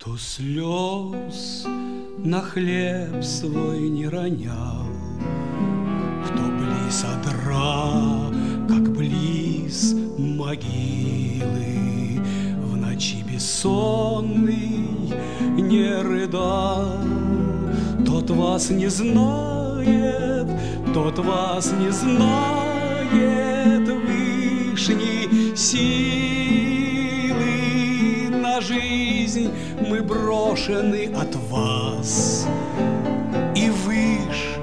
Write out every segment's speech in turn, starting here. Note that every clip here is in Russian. Кто слез на хлеб свой не ронял, кто близ одра, как близ могилы, в ночи бессонный не рыдал, тот вас не знает, тот вас не знает вышней силы. На жизнь мы брошены от вас, и выш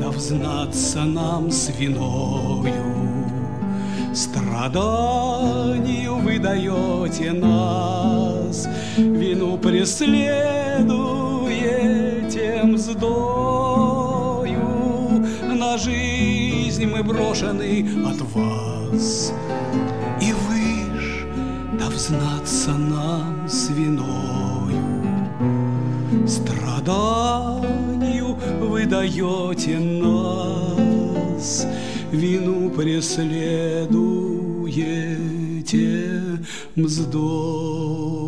да взнаться нам с виною. Страданию вы даете нас, вину преследуете мздою. На жизнь мы брошены от вас, и вы ж да взнаться нам с виною. Страданию вы даете нас, вину преследуете мздою.